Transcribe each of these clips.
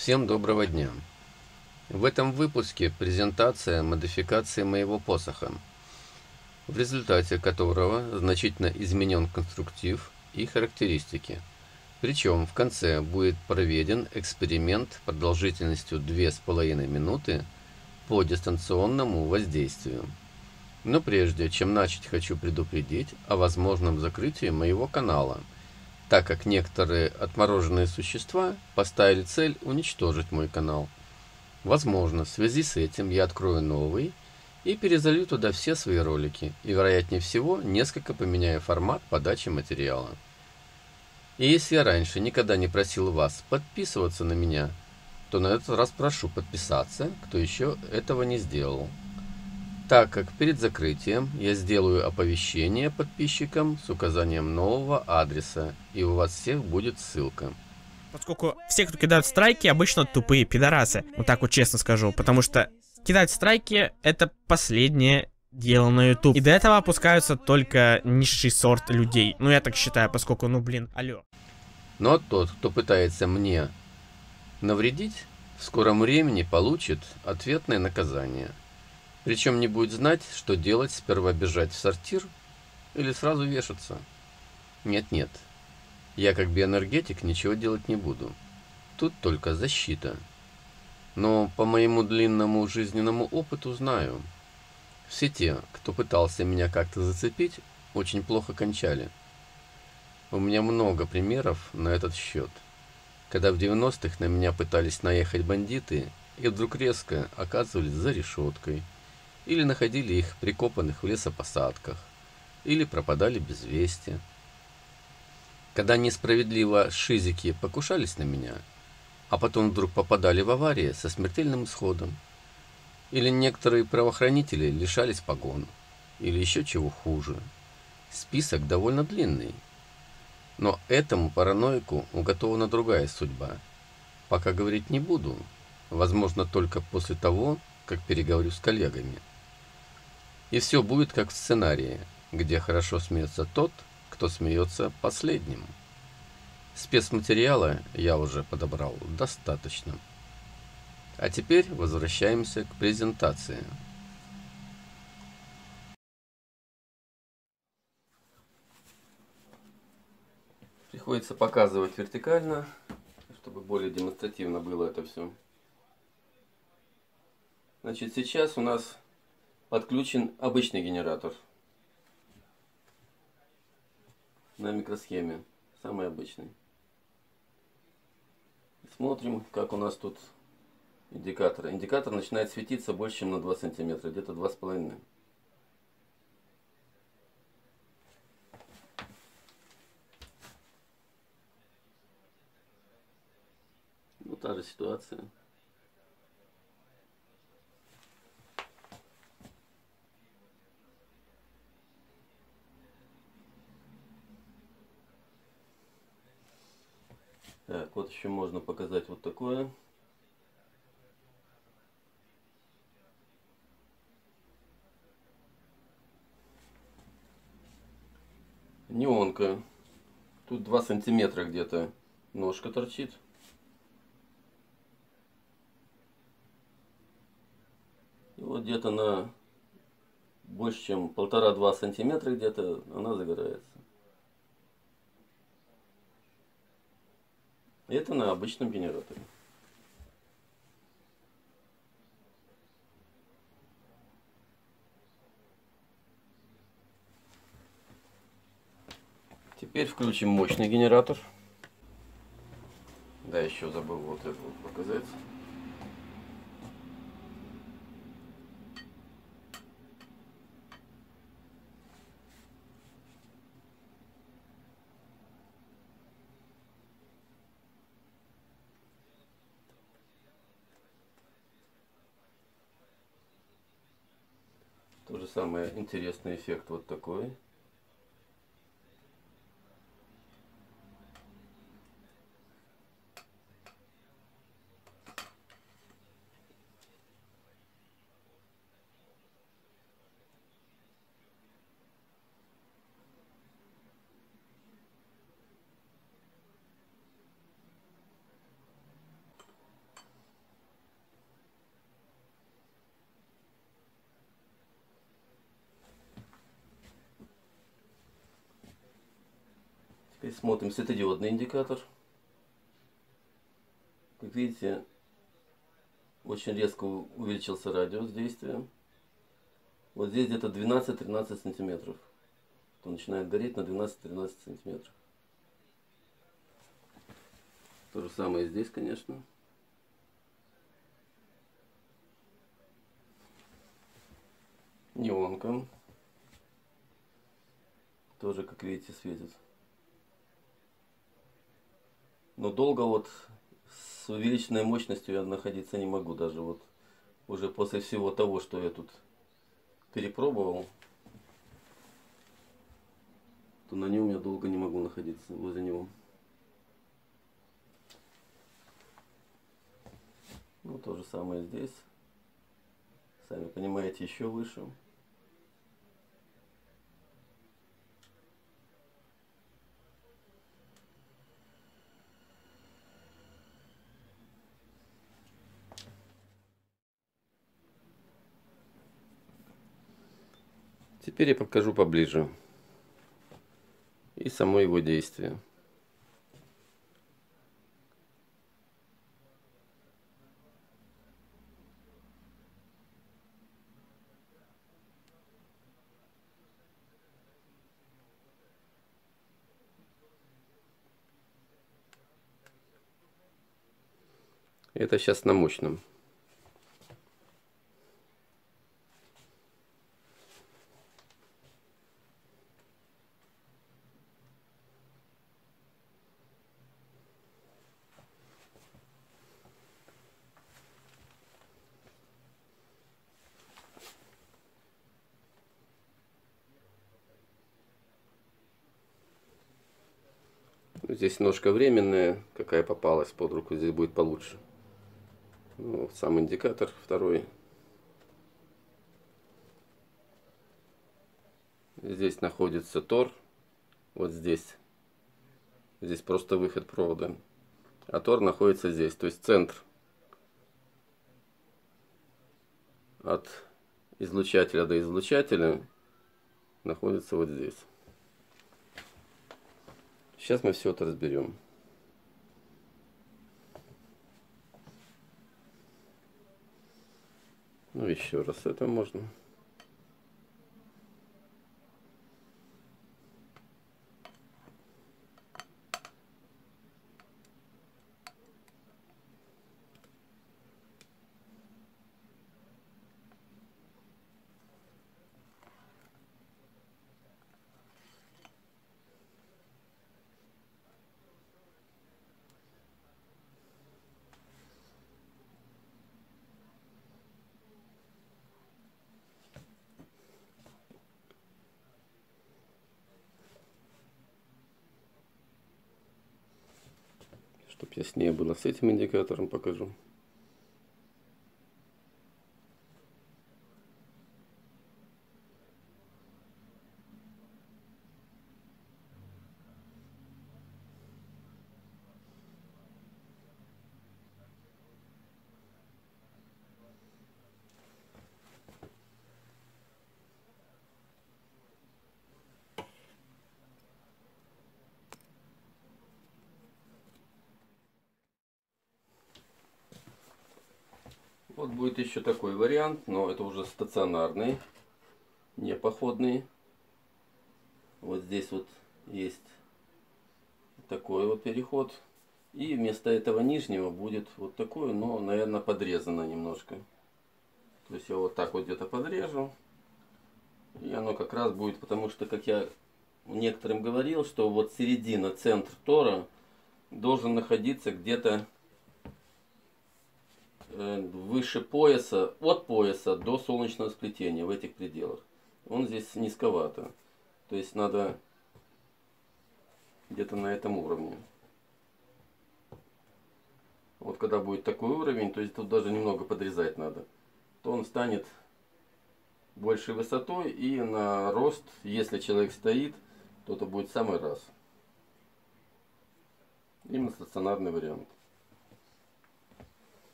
Всем доброго дня! В этом выпуске презентация модификации моего посоха, в результате которого значительно изменен конструктив и характеристики. Причем в конце будет проведен эксперимент продолжительностью 2,5 минуты по дистанционному воздействию. Но прежде чем начать, хочу предупредить о возможном закрытии моего канала, так как некоторые отмороженные существа поставили цель уничтожить мой канал. Возможно, в связи с этим я открою новый и перезалью туда все свои ролики, и, вероятнее всего, несколько поменяю формат подачи материала. И если я раньше никогда не просил вас подписываться на меня, то на этот раз прошу подписаться, кто еще этого не сделал, так как перед закрытием я сделаю оповещение подписчикам с указанием нового адреса, и у вас всех будет ссылка. Поскольку все, кто кидают страйки, обычно тупые пидорасы, вот так вот честно скажу, потому что кидать страйки — это последнее дело на YouTube, и до этого опускаются только низший сорт людей, ну я так считаю, поскольку, ну блин, алло. Но тот, кто пытается мне навредить, в скором времени получит ответное наказание. Причем не будет знать, что делать: сперва бежать в сортир или сразу вешаться. Нет-нет, я как биоэнергетик ничего делать не буду. Тут только защита. Но по моему длинному жизненному опыту знаю, все те, кто пытался меня как-то зацепить, очень плохо кончали. У меня много примеров на этот счет, когда в 90-х на меня пытались наехать бандиты и вдруг резко оказывались за решеткой, или находили их прикопанных в лесопосадках, или пропадали без вести. Когда несправедливо шизики покушались на меня, а потом вдруг попадали в аварии со смертельным исходом, или некоторые правоохранители лишались погон, или еще чего хуже. Список довольно длинный. Но этому параноику уготована другая судьба. Пока говорить не буду, возможно, только после того, как переговорю с коллегами. И все будет как в сценарии, где хорошо смеется тот, кто смеется последним. Спецматериала я уже подобрал достаточно. А теперь возвращаемся к презентации. Приходится показывать вертикально, чтобы более демонстративно было это все. Значит, сейчас у нас подключен обычный генератор на микросхеме, самый обычный. Смотрим, как у нас тут индикатор. Индикатор начинает светиться больше, чем на 2 сантиметра, где-то 2,5. Ну, та же ситуация. Так, вот еще можно показать вот такое. Неонка. Тут 2 сантиметра где-то ножка торчит. И вот где-то на больше, чем 1,5-2 сантиметра где-то она загорается. Это на обычном генераторе. Теперь включим мощный генератор. Да, еще забыл вот это вот показать. То же самое, интересный эффект вот такой. Теперь смотрим светодиодный индикатор. Как видите, очень резко увеличился радиус действия. Вот здесь где-то 12-13 сантиметров. Он начинает гореть на 12-13 сантиметров. То же самое здесь, конечно. Неонка. Тоже, как видите, светит. Но долго вот с увеличенной мощностью я находиться не могу. Даже вот уже после всего того, что я тут перепробовал, то на нем я долго не могу находиться, возле него. Ну, то же самое здесь. Сами понимаете, еще выше. Теперь я покажу поближе и само его действие. Это сейчас на мощном. Здесь ножка временная, какая попалась под руку, здесь будет получше. Ну, вот сам индикатор второй. Здесь находится тор, вот здесь. Здесь просто выход провода. А тор находится здесь, то есть центр от излучателя до излучателя находится вот здесь. Сейчас мы все это разберем. Ну, еще раз это можно. Чтоб яснее было, с этим индикатором покажу. Вот будет еще такой вариант, но это уже стационарный, не походный. Вот здесь вот есть такой вот переход. И вместо этого нижнего будет вот такой, но, наверное, подрезано немножко. То есть я вот так вот где-то подрежу. И оно как раз будет, потому что, как я некоторым говорил, что вот середина, центр тора должен находиться где-то выше пояса, от пояса до солнечного сплетения, в этих пределах. Он здесь низковато. То есть надо где-то на этом уровне. Вот когда будет такой уровень, то есть тут даже немного подрезать надо, то он станет большей высотой, и на рост, если человек стоит, то это будет в самый раз. Именно стационарный вариант.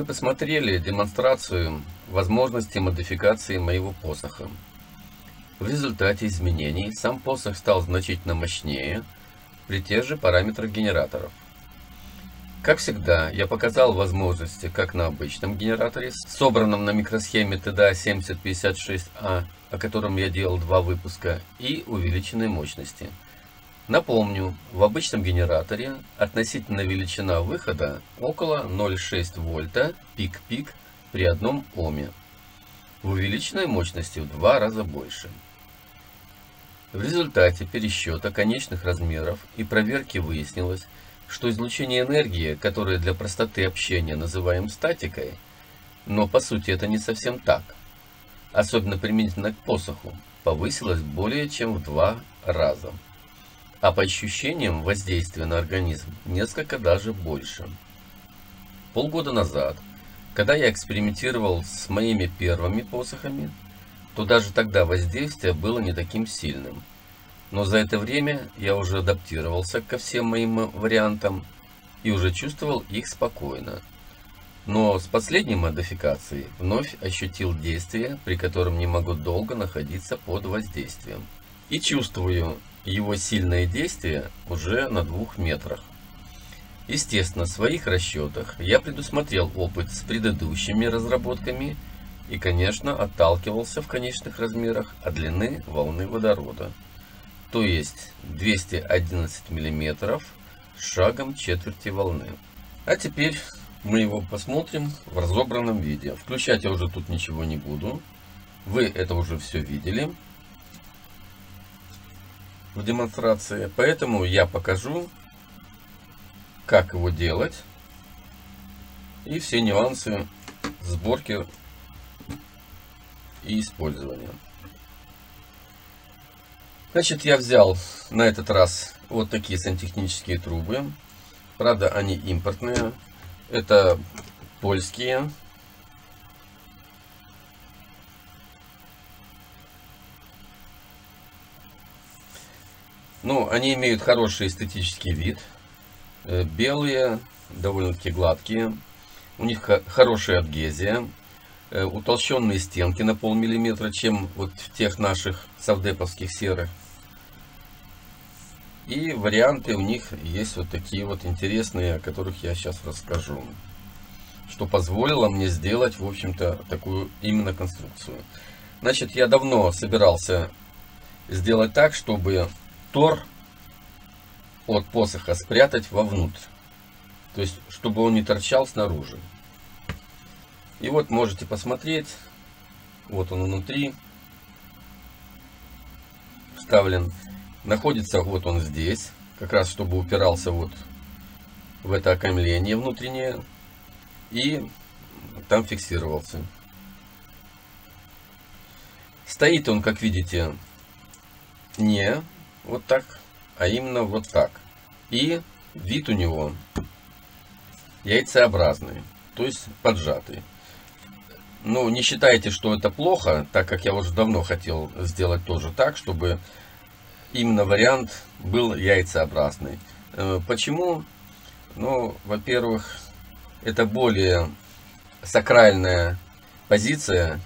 Вы посмотрели демонстрацию возможности модификации моего посоха. В результате изменений сам посох стал значительно мощнее при тех же параметрах генераторов. Как всегда, я показал возможности как на обычном генераторе, собранном на микросхеме TDA 7056A, о котором я делал два выпуска, и увеличенной мощности. Напомню, в обычном генераторе относительная величина выхода около 0,6 вольта пик-пик при 1 Оме. В увеличенной мощности в 2 раза больше. В результате пересчета конечных размеров и проверки выяснилось, что излучение энергии, которое для простоты общения называем статикой, но по сути это не совсем так, особенно применительно к посоху, повысилось более чем в 2 раза. А по ощущениям воздействия на организм несколько даже больше. Полгода назад, когда я экспериментировал с моими первыми посохами, то даже тогда воздействие было не таким сильным. Но за это время я уже адаптировался ко всем моим вариантам и уже чувствовал их спокойно. Но с последней модификацией вновь ощутил действие, при котором не могу долго находиться под воздействием. И чувствую его сильное действие уже на 2 метрах. Естественно, в своих расчетах я предусмотрел опыт с предыдущими разработками и, конечно, отталкивался в конечных размерах от длины волны водорода. То есть 211 мм шагом четверти волны. А теперь мы его посмотрим в разобранном виде. Включать я уже тут ничего не буду. Вы это уже все видели в демонстрации. Поэтому я покажу, как его делать. И все нюансы сборки и использования. Значит, я взял на этот раз вот такие сантехнические трубы. Правда, они импортные. Это польские. Ну, они имеют хороший эстетический вид. Белые, довольно-таки гладкие. У них хорошая адгезия. Утолщенные стенки на полмиллиметра, чем вот в тех наших совдеповских серых. И варианты у них есть вот такие вот интересные, о которых я сейчас расскажу. Что позволило мне сделать, в общем-то, такую именно конструкцию. Значит, я давно собирался сделать так, чтобы тор от посоха спрятать вовнутрь. То есть, чтобы он не торчал снаружи. И вот можете посмотреть, вот он внутри вставлен. Находится вот он здесь, как раз чтобы упирался вот в это окаймление внутреннее. И там фиксировался. Стоит он, как видите, не вот так, а именно вот так. И вид у него яйцеобразный, то есть поджатый. Ну, не считайте, что это плохо, так как я уже давно хотел сделать тоже так, чтобы именно вариант был яйцеобразный. Почему? Ну, во-первых, это более сакральная позиция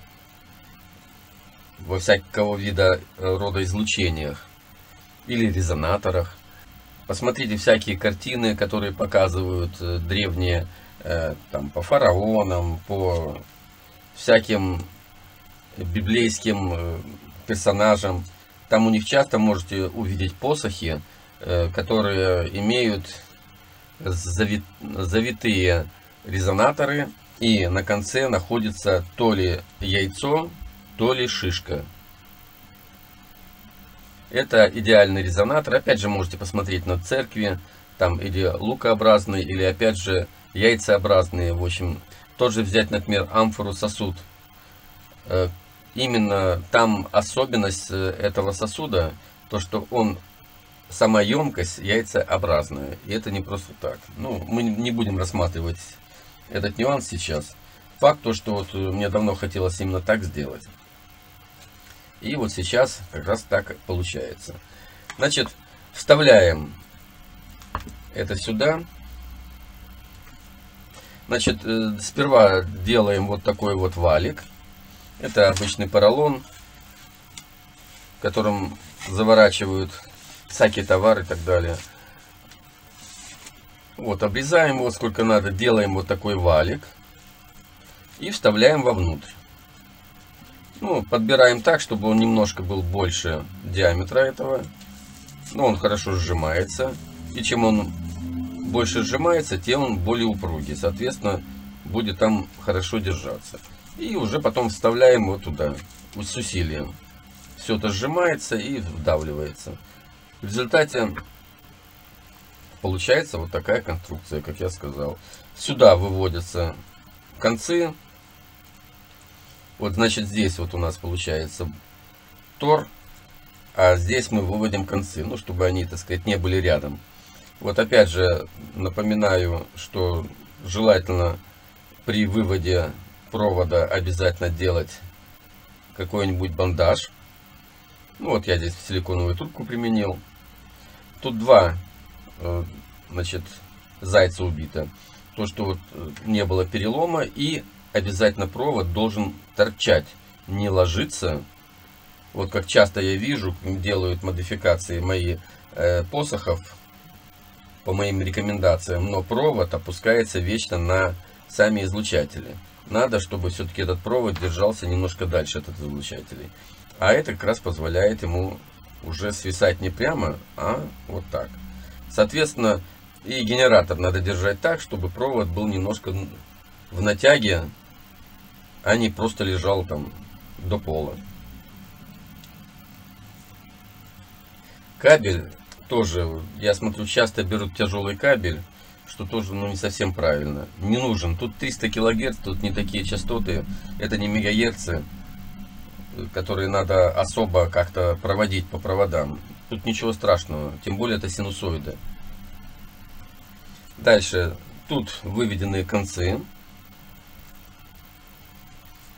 во всякого вида рода излучениях или резонаторах. Посмотрите всякие картины, которые показывают древние, там, по фараонам, по всяким библейским персонажам. Там у них часто можете увидеть посохи, которые имеют завитые резонаторы, и на конце находится то ли яйцо, то ли шишка. Это идеальный резонатор. Опять же, можете посмотреть на церкви, там или лукообразные, или опять же яйцеобразные. В общем, тот же взять, например, амфору, сосуд. Именно там особенность этого сосуда, то что он, сама емкость яйцеобразная. И это не просто так. Ну, мы не будем рассматривать этот нюанс сейчас. Факт то, что вот мне давно хотелось именно так сделать. И вот сейчас как раз так получается. Значит, вставляем это сюда. Значит, сперва делаем вот такой вот валик. Это обычный поролон, которым заворачивают всякие товары и так далее. Вот, обрезаем его сколько надо, делаем вот такой валик и вставляем вовнутрь. Ну, подбираем так, чтобы он немножко был больше диаметра этого. Но он хорошо сжимается. И чем он больше сжимается, тем он более упругий. Соответственно, будет там хорошо держаться. И уже потом вставляем его туда с усилием. Все это сжимается и вдавливается. В результате получается вот такая конструкция, как я сказал. Сюда выводятся концы. Вот, значит, здесь вот у нас получается тор, а здесь мы выводим концы, ну, чтобы они, так сказать, не были рядом. Вот опять же напоминаю, что желательно при выводе провода обязательно делать какой-нибудь бандаж. Ну, вот я здесь силиконовую трубку применил. Тут два, значит, зайца убито. То, что вот не было перелома, и обязательно провод должен торчать, не ложиться. Вот как часто я вижу, делают модификации мои посохов по моим рекомендациям, но провод опускается вечно на сами излучатели. Надо, чтобы все-таки этот провод держался немножко дальше от этих излучателей. А это как раз позволяет ему уже свисать не прямо, а вот так. Соответственно, и генератор надо держать так, чтобы провод был немножко в натяге, а не просто лежал там до пола. Кабель тоже, я смотрю, часто берут тяжелый кабель, что тоже, ну, не совсем правильно. Не нужен. Тут 300 килогерц, тут не такие частоты, это не мегагерцы, которые надо особо как-то проводить по проводам. Тут ничего страшного, тем более это синусоиды. Дальше, тут выведены концы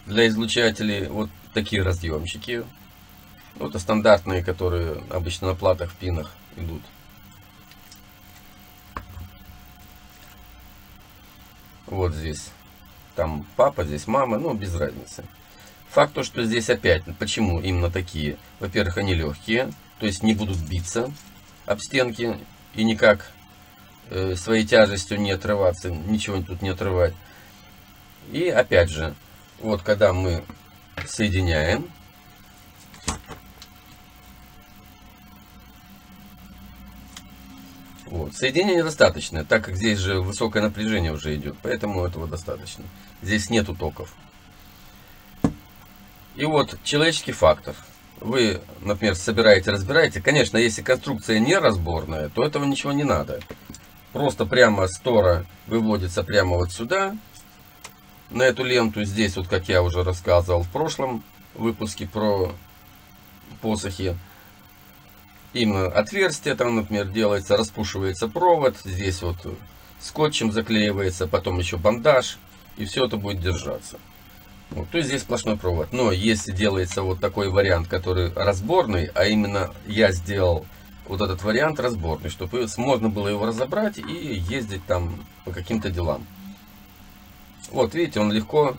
для излучателей, вот такие разъемчики. Вот это стандартные, которые обычно на платах, в пинах идут. Вот здесь, там папа, здесь мама, ну без разницы. Факт то, что здесь опять, почему именно такие? Во-первых, они легкие, то есть не будут биться об стенки и никак своей тяжестью не отрываться, ничего тут не отрывать. И опять же, вот когда мы соединяем, вот, соединение достаточно, так как здесь же высокое напряжение уже идет, поэтому этого достаточно. Здесь нету токов. И вот человеческий фактор. Вы, например, собираете, разбираете. Конечно, если конструкция неразборная, то этого ничего не надо. Просто прямо с тора выводится прямо вот сюда, на эту ленту. Здесь, вот как я уже рассказывал в прошлом выпуске про посохи. Именно отверстие там, например, делается, распушивается провод. Здесь вот скотчем заклеивается, потом еще бандаж. И все это будет держаться. Вот, то есть здесь сплошной провод. Но если делается вот такой вариант, который разборный, а именно я сделал вот этот вариант разборный, чтобы можно было его разобрать и ездить там по каким-то делам. Вот видите, он легко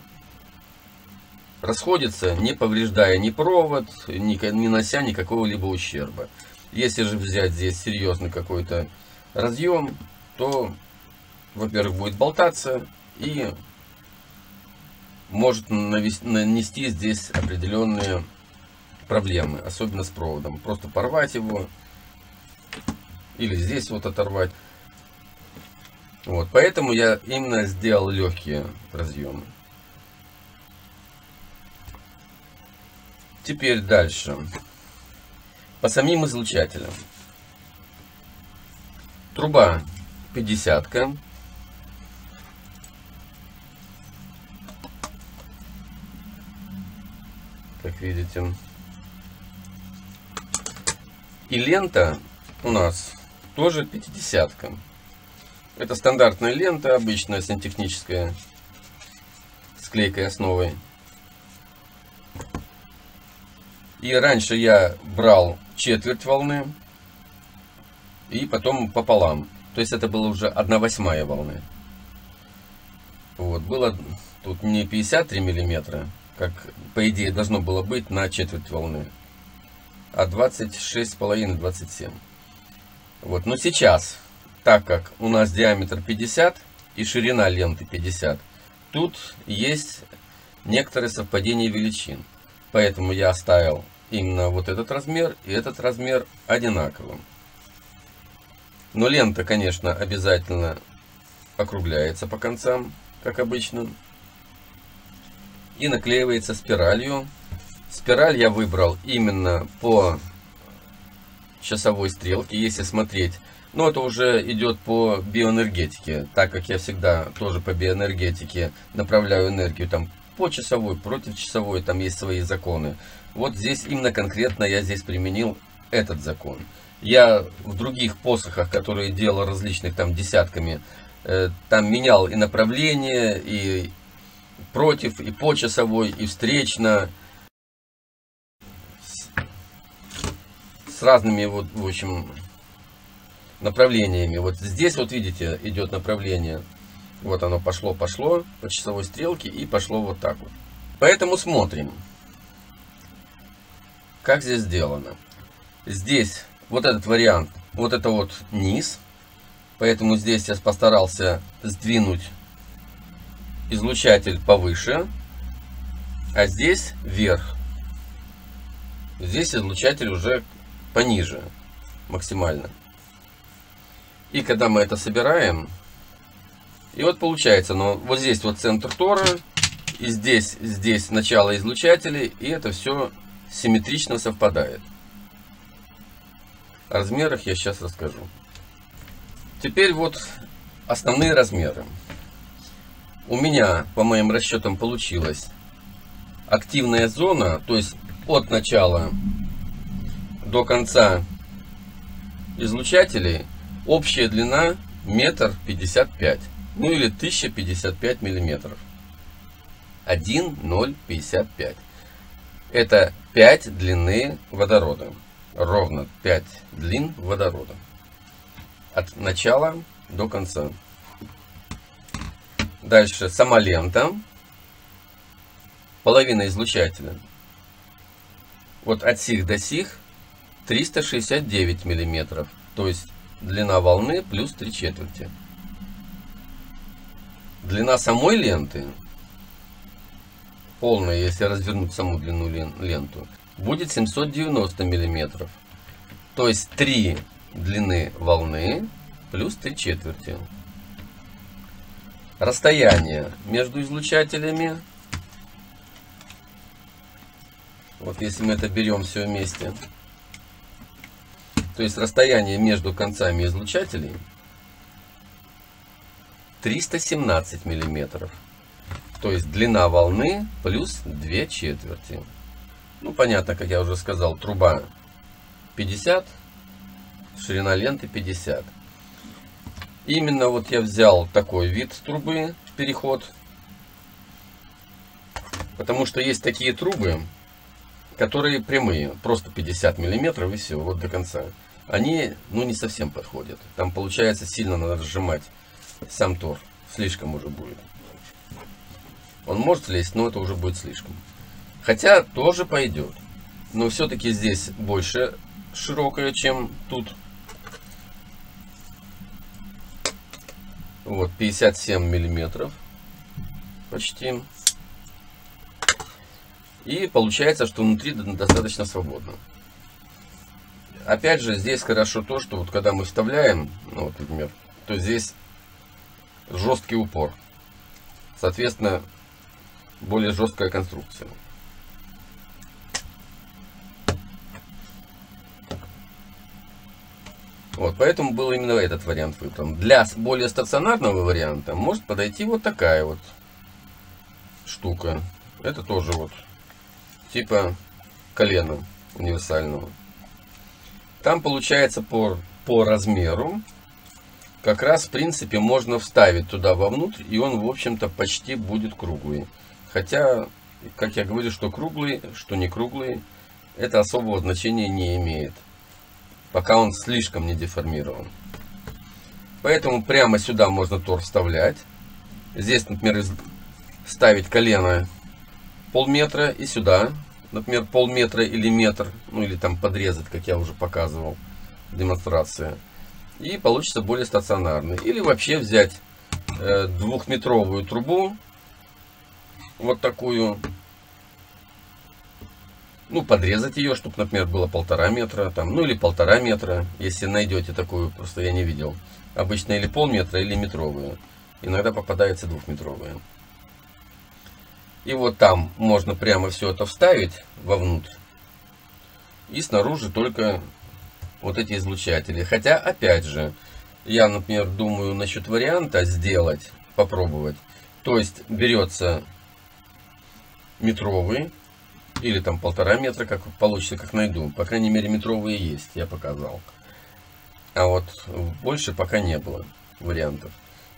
расходится, не повреждая ни провод, не нося никакого-либо ущерба. Если же взять здесь серьезный какой-то разъем, то, во-первых, будет болтаться и может нанести здесь определенные проблемы, особенно с проводом. Просто порвать его или здесь вот оторвать. Вот, поэтому я именно сделал легкие разъемы. Теперь дальше. По самим излучателям. Труба 50-ка. Как видите. И лента у нас тоже 50-ка. Это стандартная лента, обычная сантехническая, с клейкой основой. И раньше я брал четверть волны и потом пополам. То есть это было уже 1/8 волны. Вот, было тут не 53 миллиметра, как по идее должно было быть на четверть волны, а 26,5-27. Вот, но сейчас, так как у нас диаметр 50 и ширина ленты 50, тут есть некоторые совпадения величин. Поэтому я оставил именно вот этот размер и этот размер одинаковым. Но лента, конечно, обязательно округляется по концам, как обычно. И наклеивается спиралью. Спираль я выбрал именно по часовой стрелке, если смотреть. Но это уже идет по биоэнергетике, так как я всегда тоже по биоэнергетике направляю энергию там по часовой, против часовой, там есть свои законы. Вот здесь именно конкретно я здесь применил этот закон. Я в других посохах, которые делал различных там десятками, там менял и направление, и против, и по часовой, и встречно. С разными, вот, в общем, направлениями. Вот здесь, вот видите, идет направление. Вот оно пошло по часовой стрелке и пошло вот так вот. Поэтому смотрим, как здесь сделано. Здесь вот этот вариант, вот это вот низ. Поэтому здесь я постарался сдвинуть излучатель повыше, а здесь вверх. Здесь излучатель уже пониже максимально. И когда мы это собираем, и вот получается, но вот здесь вот центр тора, и здесь начало излучателей, и это все симметрично совпадает. О размерах я сейчас расскажу. Теперь вот основные размеры. У меня, по моим расчетам, получилась активная зона, то есть от начала до конца излучателей, общая длина 1,55 м, ну или 1055 миллиметров. 1,055. Это 5 длины водорода. Ровно 5 длин водорода. От начала до конца. Дальше сама лента. Половина излучателя. Вот от сих до сих 369 миллиметров. То есть длина волны плюс 3/4. Длина самой ленты, полная, если развернуть саму длину ленту, будет 790 миллиметров. То есть 3 длины волны плюс 3/4. Расстояние между излучателями. Вот если мы это берем все вместе. То есть расстояние между концами излучателей 317 миллиметров. То есть длина волны плюс 2/4. Ну понятно, как я уже сказал, труба 50, ширина ленты 50. Именно вот я взял такой вид трубы, переход. Потому что есть такие трубы, которые прямые, просто 50 миллиметров и все, вот до конца. Они, ну, не совсем подходят. Там получается сильно надо сжимать сам тор, слишком уже будет. Он может лезть, но это уже будет слишком. Хотя тоже пойдет. Но все-таки здесь больше широкое, чем тут. Вот 57 миллиметров почти. И получается, что внутри достаточно свободно. Опять же, здесь хорошо то, что вот когда мы вставляем, ну, вот, например, то здесь жесткий упор. Соответственно, более жесткая конструкция. Вот, поэтому был именно этот вариант выбран. Для более стационарного варианта может подойти вот такая вот штука. Это тоже вот типа колена универсального. Там получается по размеру как раз, в принципе, можно вставить туда вовнутрь, и он, в общем-то, почти будет круглый. Хотя, как я говорю, что круглый, что не круглый, это особого значения не имеет, пока он слишком не деформирован. Поэтому прямо сюда можно тор вставлять, Здесь, например, ставить колено полметра и сюда, например, полметра или метр, ну или там подрезать, как я уже показывал в демонстрации. И получится более стационарный. Или вообще взять двухметровую трубу, вот такую, ну подрезать ее, чтобы, например, было 1,5 метра, там, ну или 1,5 метра, если найдете такую, просто я не видел. Обычно или 0,5 метра, или метровую. Иногда попадается 2-метровая. И вот там можно прямо все это вставить вовнутрь. И снаружи только вот эти излучатели. Хотя, опять же, я, например, думаю насчет варианта сделать, попробовать. То есть берется метровый, или там 1,5 метра, как получится, как найду. По крайней мере, метровые есть, я показал. А вот больше пока не было вариантов.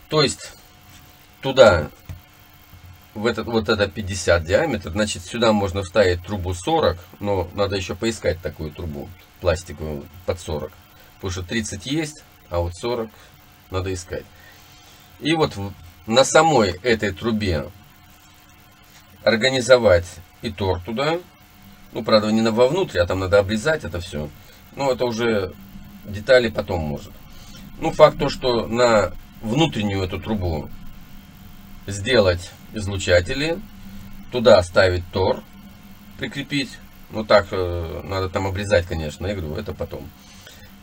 То есть туда, в этот, вот это 50 диаметр, значит сюда можно вставить трубу 40, но надо еще поискать такую трубу пластиковую под 40. Потому что 30 есть, а вот 40 надо искать. И вот на самой этой трубе организовать и тор туда. Ну, правда, не вовнутрь, а там надо обрезать это все. Но это уже детали потом может. Ну, факт то, что на внутреннюю эту трубу сделать излучатели, туда ставить тор, прикрепить, ну так надо там обрезать, конечно, я говорю, это потом.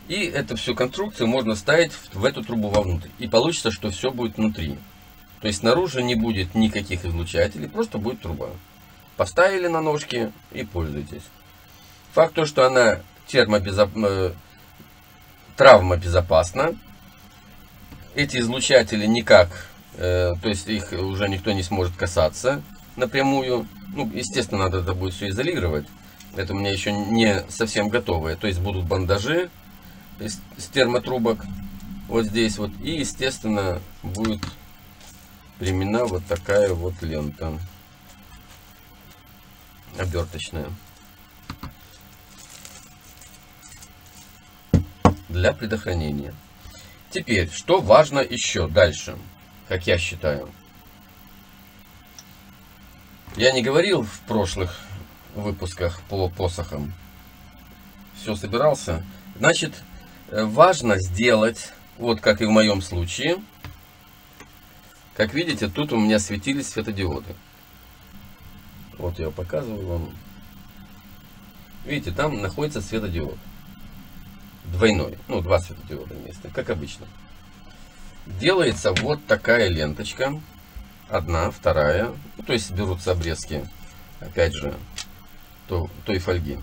И эту всю конструкцию можно ставить в эту трубу вовнутрь, и получится, что все будет внутри, то есть снаружи не будет никаких излучателей, просто будет труба. Поставили на ножки и пользуйтесь. Факт то, что она травмобезопасна. Эти излучатели никак, то есть их уже никто не сможет касаться напрямую. Ну, естественно, надо это будет все изолировать. Это у меня еще не совсем готовое. То есть будут бандажи из термотрубок вот здесь вот. И, естественно, будет применена вот такая вот лента оберточная для предохранения. Теперь, что важно еще дальше, как я считаю. Я не говорил в прошлых выпусках по посохам. Все собирался. Значит, важно сделать, вот как и в моем случае. Как видите, тут у меня светились светодиоды. Вот я показываю вам. Видите, там находится светодиод. Двойной, ну, 2 светодиода вместо, как обычно. Делается вот такая ленточка. Одна, вторая. Ну, то есть берутся обрезки, опять же, той фольги.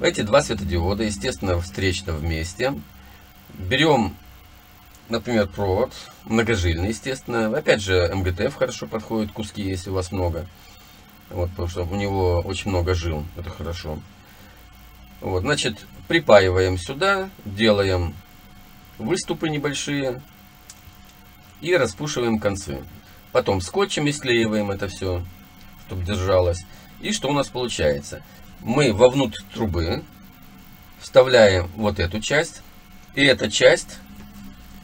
Эти 2 светодиода, естественно, встречно вместе. Берем, например, провод, многожильный, естественно. Опять же, МГТФ хорошо подходит, куски, если у вас много. Вот, потому что у него очень много жил, это хорошо. Вот, значит, припаиваем сюда, делаем выступы небольшие и распушиваем концы. Потом скотчем склеиваем это все, чтобы держалось. И что у нас получается? Мы вовнутрь трубы вставляем вот эту часть, и эта часть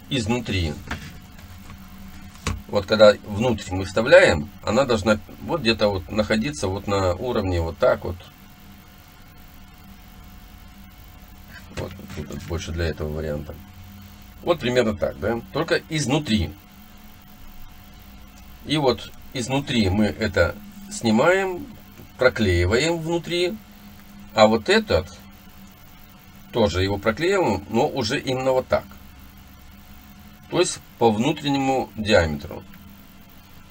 изнутри. Вот когда внутрь мы вставляем, она должна вот где-то вот находиться вот на уровне вот так вот. Вот, больше для этого варианта. Вот примерно так, да? Только изнутри. И вот изнутри мы это снимаем, проклеиваем внутри. А вот этот тоже его проклеиваем, но уже именно вот так. То есть по внутреннему диаметру.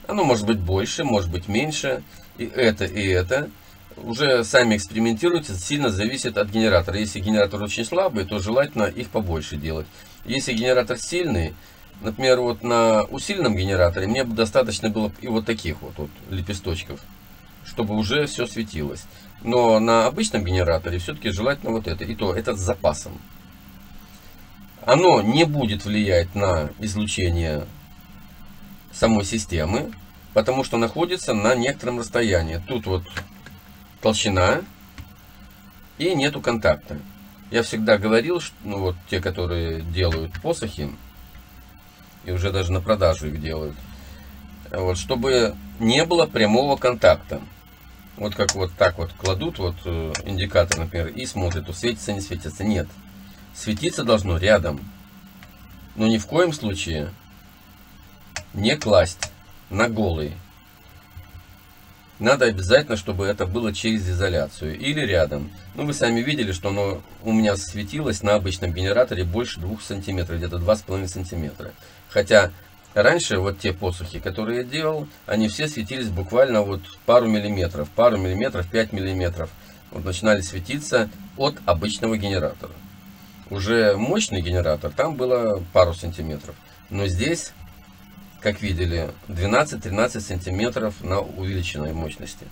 Оно может быть больше, может быть меньше. И это, и это. Уже сами экспериментируйте, сильно зависит от генератора. Если генератор очень слабый, то желательно их побольше делать. Если генератор сильный, например, вот на усиленном генераторе, мне бы достаточно было и вот таких вот лепесточков, чтобы уже все светилось. Но на обычном генераторе все-таки желательно вот это. И то, это с запасом. Оно не будет влиять на излучение самой системы, потому что находится на некотором расстоянии. Тут вот толщина и нету контакта. Я всегда говорил, что ну, вот те, которые делают посохи, и уже даже на продажу их делают. Вот, чтобы не было прямого контакта. Вот как вот так вот кладут вот индикатор, например, и смотрят, светится, не светится. Нет. Светиться должно рядом. Но ни в коем случае не класть на голый. Надо обязательно, чтобы это было через изоляцию или рядом. Ну, вы сами видели, что оно у меня светилось на обычном генераторе больше 2 сантиметров, где-то 2,5 сантиметра. Хотя раньше вот те посухи, которые я делал, они все светились буквально вот пару миллиметров, 5 миллиметров. Вот начинали светиться от обычного генератора. Уже мощный генератор, там было пару сантиметров. Но здесь, как видели, 12-13 сантиметров на увеличенной мощности.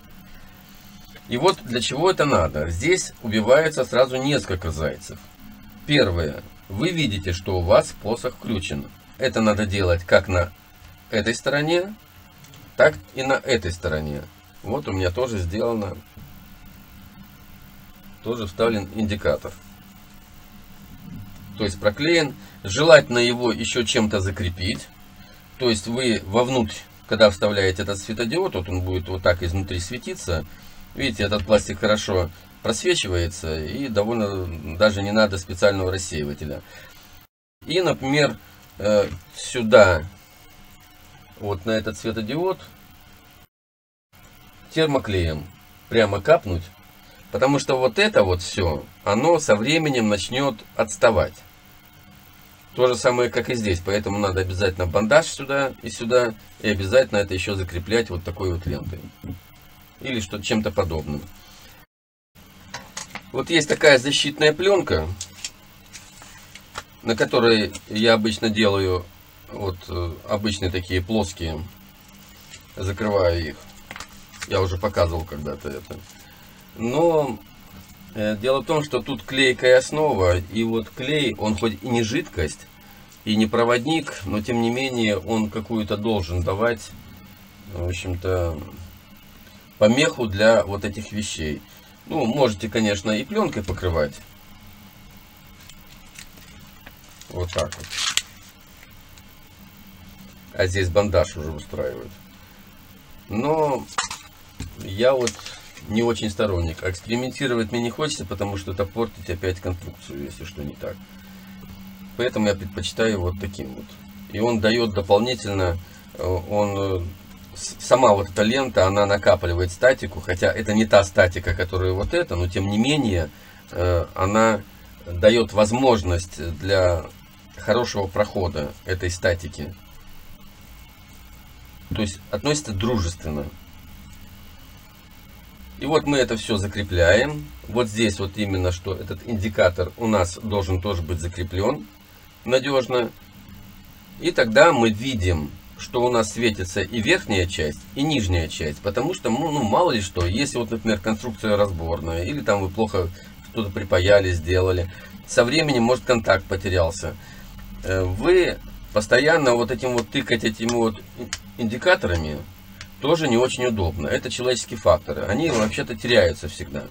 И вот для чего это надо. Здесь убивается сразу несколько зайцев. Первое. Вы видите, что у вас посох включен. Это надо делать как на этой стороне, так и на этой стороне. Вот у меня тоже сделано. Тоже вставлен индикатор. То есть проклеен. Желательно его еще чем-то закрепить. То есть вы вовнутрь, когда вставляете этот светодиод, вот он будет вот так изнутри светиться. Видите, этот пластик хорошо просвечивается и довольно даже не надо специального рассеивателя. И, например, сюда, вот на этот светодиод, термоклеем прямо капнуть. Потому что вот это вот все, оно со временем начнет отставать. То же самое, как и здесь, поэтому надо обязательно бандаж сюда, и обязательно это еще закреплять вот такой вот лентой. Или что-то чем-то подобным. Вот есть такая защитная пленка, на которой я обычно делаю вот обычные такие плоские, закрываю их. Я уже показывал когда-то это. Но дело в том, что тут клейкая основа, и вот клей, он хоть и не жидкость, и не проводник, но тем не менее он какую-то должен давать, в общем-то, помеху для вот этих вещей. Ну, можете, конечно, и пленкой покрывать. Вот так вот. А здесь бандаж уже устраивает. Но я вот не очень сторонник. Экспериментировать мне не хочется, потому что это портить опять конструкцию, если что не так. Поэтому я предпочитаю вот таким вот. И он дает дополнительно, сама вот эта лента, она накапливает статику, хотя это не та статика, которая вот эта, но тем не менее, она дает возможность для хорошего прохода этой статики. То есть относится дружественно. И вот мы это все закрепляем. Вот здесь вот именно, что этот индикатор у нас должен тоже быть закреплен надежно. И тогда мы видим, что у нас светится и верхняя часть, и нижняя часть. Потому что, ну, мало ли что, если вот, например, конструкция разборная, или там вы плохо что-то припаяли, сделали, со временем, может, контакт потерялся. Вы постоянно вот этим вот тыкать этими вот индикаторами, тоже не очень удобно. Это человеческие факторы. Они вообще-то теряются всегда.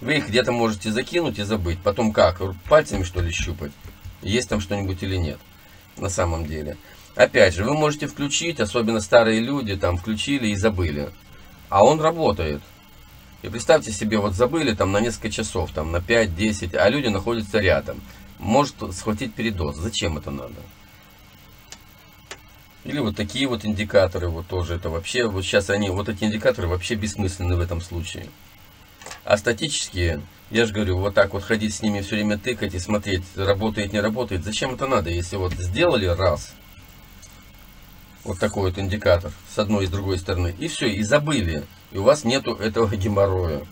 Вы их где-то можете закинуть и забыть. Потом как? Пальцами что ли щупать? Есть там что-нибудь или нет? На самом деле. Опять же, вы можете включить, особенно старые люди, там включили и забыли. А он работает. И представьте себе, вот забыли там на несколько часов, там на 5-10, а люди находятся рядом. Может схватить передоз. Зачем это надо? Или вот такие вот индикаторы, вот тоже это вообще, вот сейчас они, вот эти индикаторы вообще бессмысленны в этом случае. А статические, я же говорю, вот так вот ходить с ними все время тыкать и смотреть, работает, не работает. Зачем это надо, если вот сделали раз, вот такой вот индикатор, с одной и с другой стороны, и все, и забыли. И у вас нету этого геморроя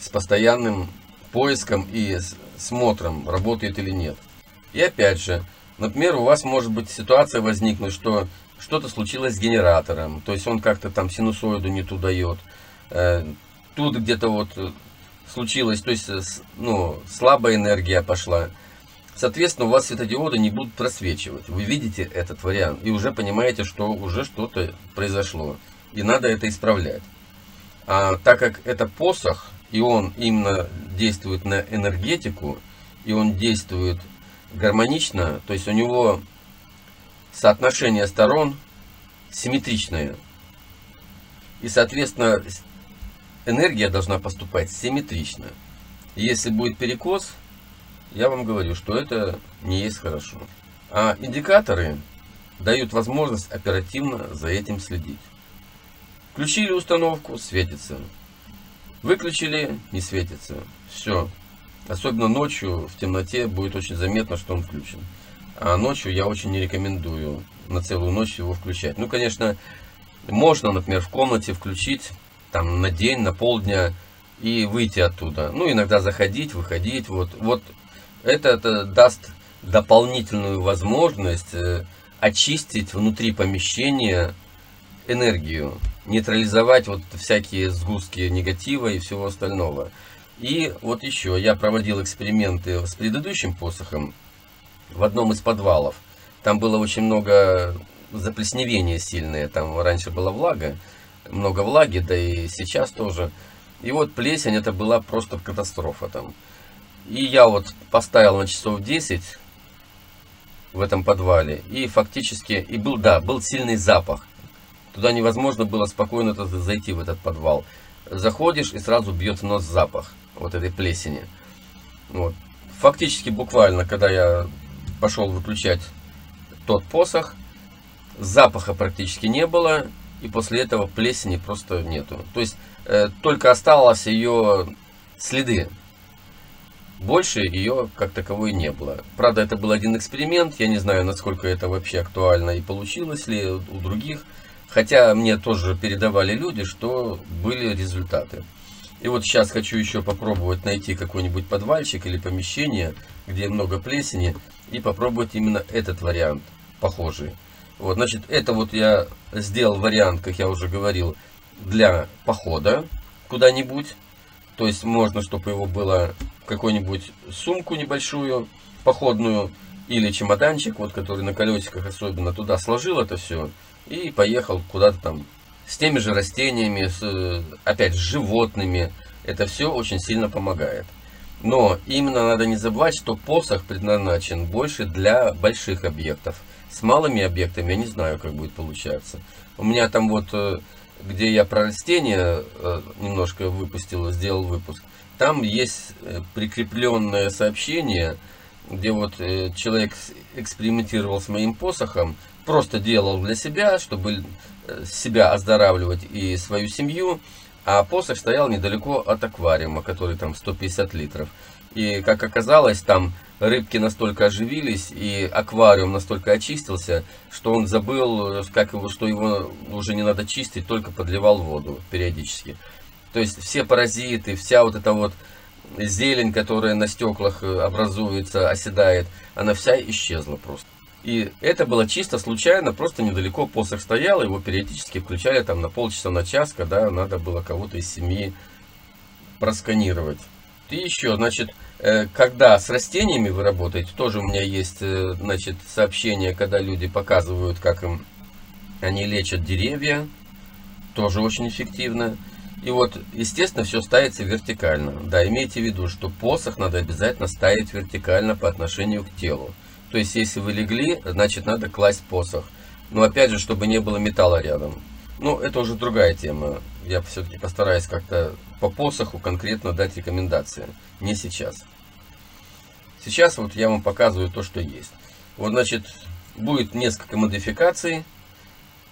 с постоянным поиском и смотром, работает или нет. И опять же, например, у вас может быть ситуация возникнуть, что что-то случилось с генератором. То есть он как-то там синусоиду не ту дает. Тут где-то вот случилось, то есть ну, слабая энергия пошла. Соответственно, у вас светодиоды не будут просвечивать. Вы видите этот вариант и уже понимаете, что уже что-то произошло. И надо это исправлять. А так как это посох, и он именно действует на энергетику, и он действует гармонично, то есть у него соотношение сторон симметричное. И, соответственно, энергия должна поступать симметрично. Если будет перекос, я вам говорю, что это не есть хорошо. А индикаторы дают возможность оперативно за этим следить. Включили установку, светится. Выключили, не светится. Все. Особенно ночью в темноте будет очень заметно, что он включен. А ночью я очень не рекомендую на целую ночь его включать. Ну, конечно, можно, например, в комнате включить там на день, на полдня и выйти оттуда. Ну, иногда заходить, выходить. Вот это даст дополнительную возможность очистить внутри помещения энергию, нейтрализовать вот всякие сгустки негатива и всего остального. И вот еще я проводил эксперименты с предыдущим посохом в одном из подвалов. Там было очень много заплесневения сильное, там раньше была влага, много влаги, да и сейчас тоже. И вот плесень, это была просто катастрофа там. И я вот поставил на часов 10 в этом подвале, и фактически, и был сильный запах. Туда невозможно было спокойно зайти в этот подвал. Заходишь, и сразу бьет в нос запах вот этой плесени. Вот. Фактически, буквально, когда я пошел выключать тот посох, запаха практически не было, и после этого плесени просто нету. То есть, только осталось ее следы. Больше ее как таковой не было. Правда, это был один эксперимент. Я не знаю, насколько это вообще актуально и получилось ли у других. Хотя мне тоже передавали люди, что были результаты. И вот сейчас хочу еще попробовать найти какой-нибудь подвальчик или помещение, где много плесени, и попробовать именно этот вариант, похожий. Вот, значит, это вот я сделал вариант, как я уже говорил, для похода куда-нибудь. То есть можно, чтобы его было какую-нибудь сумку небольшую, походную, или чемоданчик, вот который на колесиках особенно, туда сложил это все и поехал куда-то там с теми же растениями, опять с животными. Это все очень сильно помогает. Но именно надо не забывать, что посох предназначен больше для больших объектов. С малыми объектами я не знаю, как будет получаться. У меня там вот, где я про растения немножко выпустил, сделал выпуск, там есть прикрепленное сообщение, где вот человек экспериментировал с моим посохом, просто делал для себя, чтобы себя оздоравливать и свою семью, а посох стоял недалеко от аквариума, который там 150 литров. И, как оказалось, там рыбки настолько оживились, и аквариум настолько очистился, что он забыл, что его уже не надо чистить, только подливал воду периодически. То есть все паразиты, вся вот эта вот зелень, которая на стеклах образуется, оседает, она вся исчезла просто. И это было чисто случайно, просто недалеко посох стоял, его периодически включали там на полчаса, на час, когда надо было кого-то из семьи просканировать. И еще, значит, когда с растениями вы работаете, тоже у меня есть, значит, сообщение, когда люди показывают, как им они лечат деревья, тоже очень эффективно. И вот, естественно, все ставится вертикально. Да, имейте в виду, что посох надо обязательно ставить вертикально по отношению к телу. То есть, если вы легли, значит, надо класть посох. Но опять же, чтобы не было металла рядом. Ну, это уже другая тема. Я все-таки постараюсь как-то по посоху конкретно дать рекомендации. Не сейчас. Сейчас вот я вам показываю то, что есть. Вот, значит, будет несколько модификаций.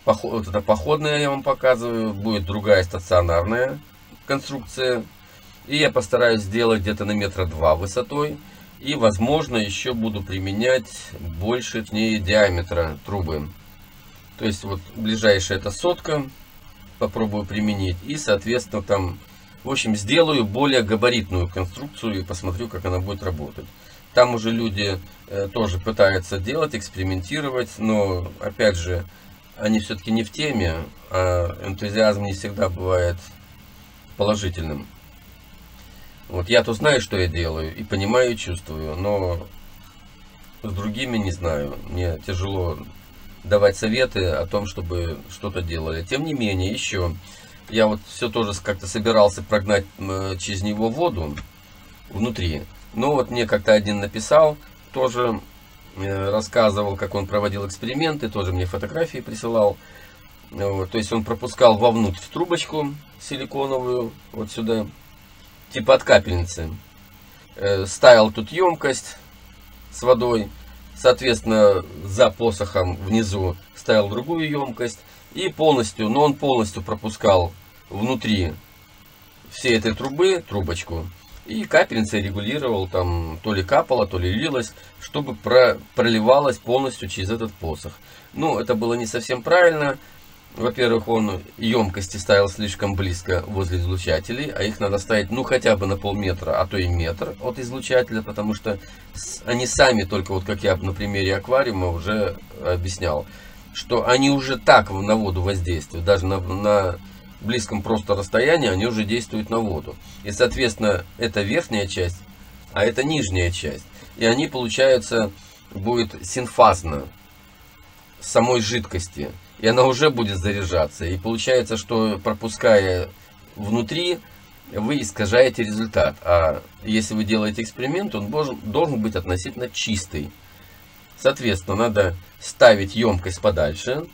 Вот это походная я вам показываю. Будет другая стационарная конструкция. И я постараюсь сделать где-то на 1,2 метра высотой. И, возможно, еще буду применять больше к ней диаметра трубы. То есть, вот ближайшая это 100. Попробую применить. И, соответственно, там, в общем, сделаю более габаритную конструкцию и посмотрю, как она будет работать. Там уже люди тоже пытаются делать, экспериментировать. Но, опять же, они все-таки не в теме. А энтузиазм не всегда бывает положительным. Вот я-то знаю, что я делаю, и понимаю, и чувствую, но с другими не знаю. Мне тяжело давать советы о том, чтобы что-то делали. Тем не менее, еще я вот все тоже как-то собирался прогнать через него воду внутри. Но вот мне как-то один написал тоже рассказывал, как он проводил эксперименты, тоже мне фотографии присылал. Вот, то есть он пропускал вовнутрь трубочку силиконовую, вот сюда, типа от капельницы. Ставил тут емкость с водой, соответственно, за посохом внизу ставил другую емкость. И полностью, но он полностью пропускал внутри всей этой трубы трубочку. И капельницей регулировал, там то ли капало, то ли лилось, чтобы проливалось полностью через этот посох. Ну, это было не совсем правильно. Во-первых, он емкости ставил слишком близко возле излучателей, а их надо ставить ну хотя бы на полметра, а то и метр от излучателя, потому что они сами, только вот как я на примере аквариума уже объяснял, что они уже так на воду воздействуют, даже на близком просто расстоянии они уже действуют на воду. И соответственно это верхняя часть, а это нижняя часть. И они получаются, будет синфазно самой жидкости. И она уже будет заряжаться. И получается, что пропуская внутри, вы искажаете результат. А если вы делаете эксперимент, он должен быть относительно чистый. Соответственно, надо ставить емкость подальше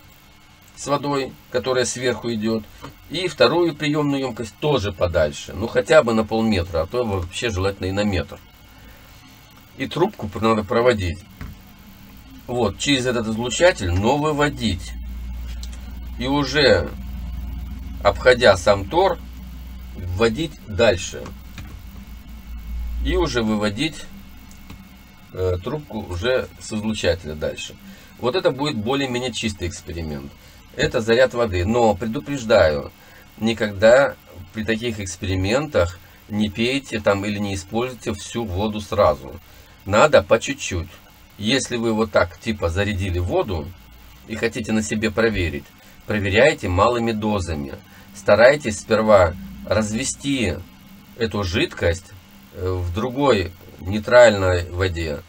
с водой, которая сверху идет. И вторую приемную емкость тоже подальше. Ну, хотя бы на полметра, а то вообще желательно и на метр. И трубку надо проводить. Вот, через этот излучатель, но выводить. И уже, обходя сам тор, вводить дальше. И уже выводить трубку уже с излучателя дальше. Вот это будет более-менее чистый эксперимент. Это заряд воды. Но предупреждаю, никогда при таких экспериментах не пейте там или не используйте всю воду сразу. Надо по чуть-чуть. Если вы вот так типа зарядили воду и хотите на себе проверить, проверяйте малыми дозами. Старайтесь сперва развести эту жидкость в другой нейтральной воде.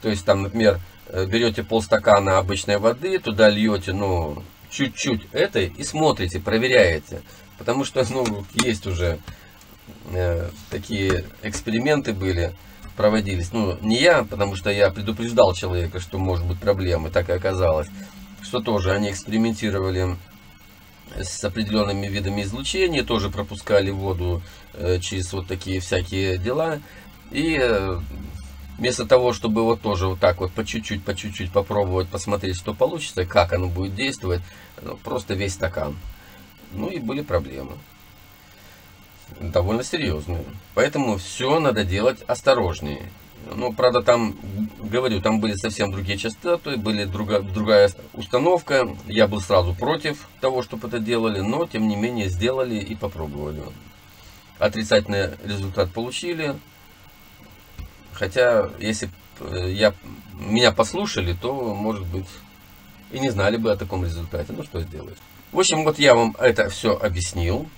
То есть там, например, берете полстакана обычной воды, туда льете, ну, чуть-чуть этой и смотрите, проверяете. Потому что, ну, есть уже такие эксперименты были, проводились. Ну, не я, потому что я предупреждал человека, что может быть проблемы, так и оказалось. Что тоже они экспериментировали с определенными видами излучения, тоже пропускали воду через вот такие всякие дела. И вместо того, чтобы вот тоже вот так вот по чуть-чуть попробовать, посмотреть, что получится, как оно будет действовать, просто весь стакан. Ну и были проблемы. Довольно серьезные. Поэтому все надо делать осторожнее. Ну, правда, там, говорю, там были совсем другие частоты, были другая установка. Я был сразу против того, чтобы это делали, но, тем не менее, сделали и попробовали. Отрицательный результат получили. Хотя, если меня послушали, то, может быть, и не знали бы о таком результате. Ну, что сделаешь. В общем, вот я вам это все объяснил.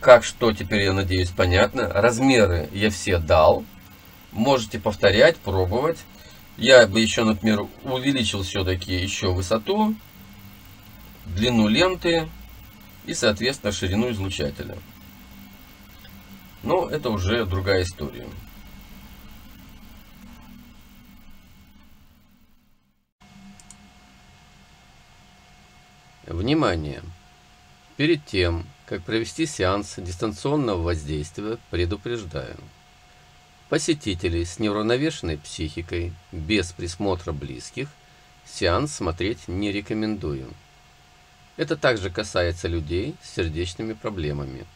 Как, что, теперь, я надеюсь, понятно. Размеры я все дал. Можете повторять, пробовать. Я бы еще, например, увеличил все-таки еще высоту, длину ленты и, соответственно, ширину излучателя. Но это уже другая история. Внимание! Перед тем, как провести сеанс дистанционного воздействия, предупреждаю. Посетителей с неуравновешенной психикой, без присмотра близких, сеанс смотреть не рекомендую. Это также касается людей с сердечными проблемами.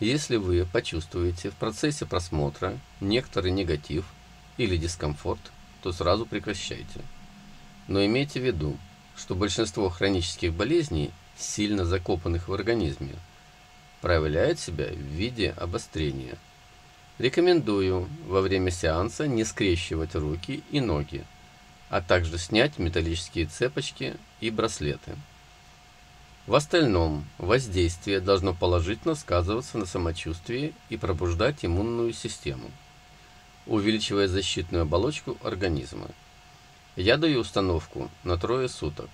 Если вы почувствуете в процессе просмотра некоторый негатив или дискомфорт, то сразу прекращайте. Но имейте в виду, что большинство хронических болезней, сильно закопанных в организме, проявляют себя в виде обострения. Рекомендую во время сеанса не скрещивать руки и ноги, а также снять металлические цепочки и браслеты. В остальном воздействие должно положительно сказываться на самочувствии и пробуждать иммунную систему, увеличивая защитную оболочку организма. Я даю установку на 3 суток.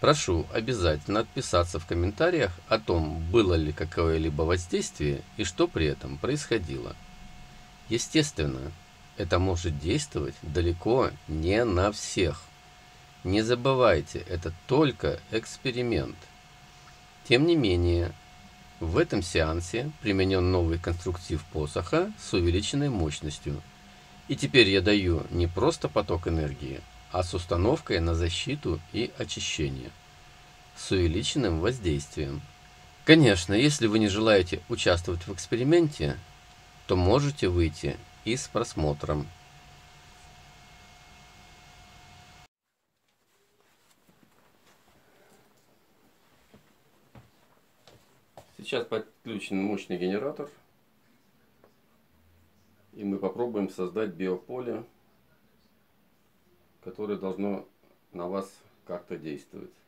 Прошу обязательно отписаться в комментариях о том, было ли какое-либо воздействие и что при этом происходило. Естественно, это может действовать далеко не на всех. Не забывайте, это только эксперимент. Тем не менее, в этом сеансе применен новый конструктив посоха с увеличенной мощностью. И теперь я даю не просто поток энергии, а с установкой на защиту и очищение, с увеличенным воздействием. Конечно, если вы не желаете участвовать в эксперименте, то можете выйти и с просмотром. Сейчас подключен мощный генератор, и мы попробуем создать биополе, которое должно на вас как-то действовать.